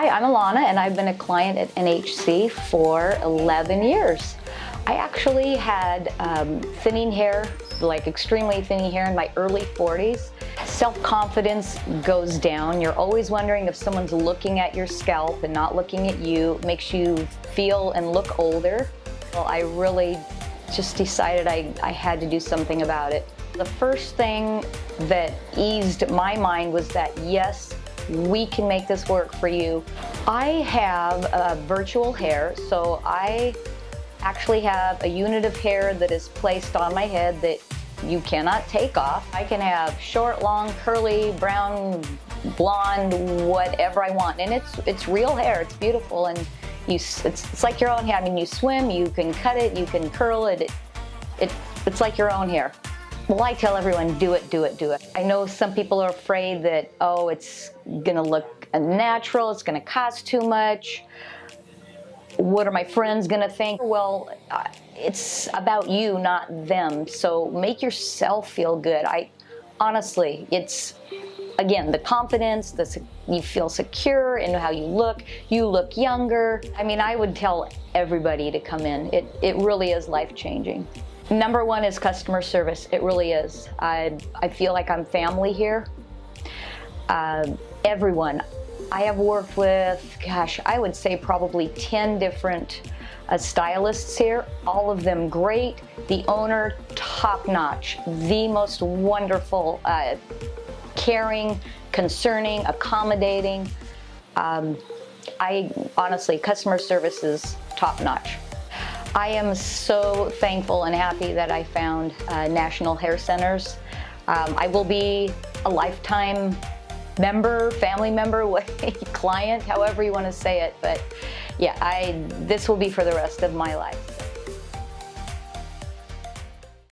Hi, I'm Alana and I've been a client at NHC for 11 years. I actually had thinning hair, like extremely thinning hair in my early 40s. Self-confidence goes down. You're always wondering if someone's looking at your scalp and not looking at you. It makes you feel and look older. Well, I really just decided I had to do something about it. The first thing that eased my mind was that yes, we can make this work for you. I have virtual hair, so I actually have a unit of hair that is placed on my head that you cannot take off. I can have short, long, curly, brown, blonde, whatever I want, and it's real hair. It's beautiful, and it's like your own hair. I mean, you swim, you can cut it, you can curl it. It's like your own hair. Well, I tell everyone, do it, do it, do it. I know some people are afraid that, oh, it's gonna look unnatural, it's gonna cost too much. What are my friends gonna think? Well, it's about you, not them. So make yourself feel good. Honestly, it's, again, the confidence, you feel secure in how you look younger. I mean, I would tell everybody to come in. It really is life-changing. Number one is customer service. It really is. I feel like I'm family here. Everyone. I have worked with, gosh, I would say probably 10 different stylists here. All of them great. The owner, top-notch. The most wonderful, caring, concerning, accommodating. Honestly, customer service is top-notch. I am so thankful and happy that I found National Hair Centers. I will be a lifetime member, family member, client, however you want to say it. But yeah, this will be for the rest of my life.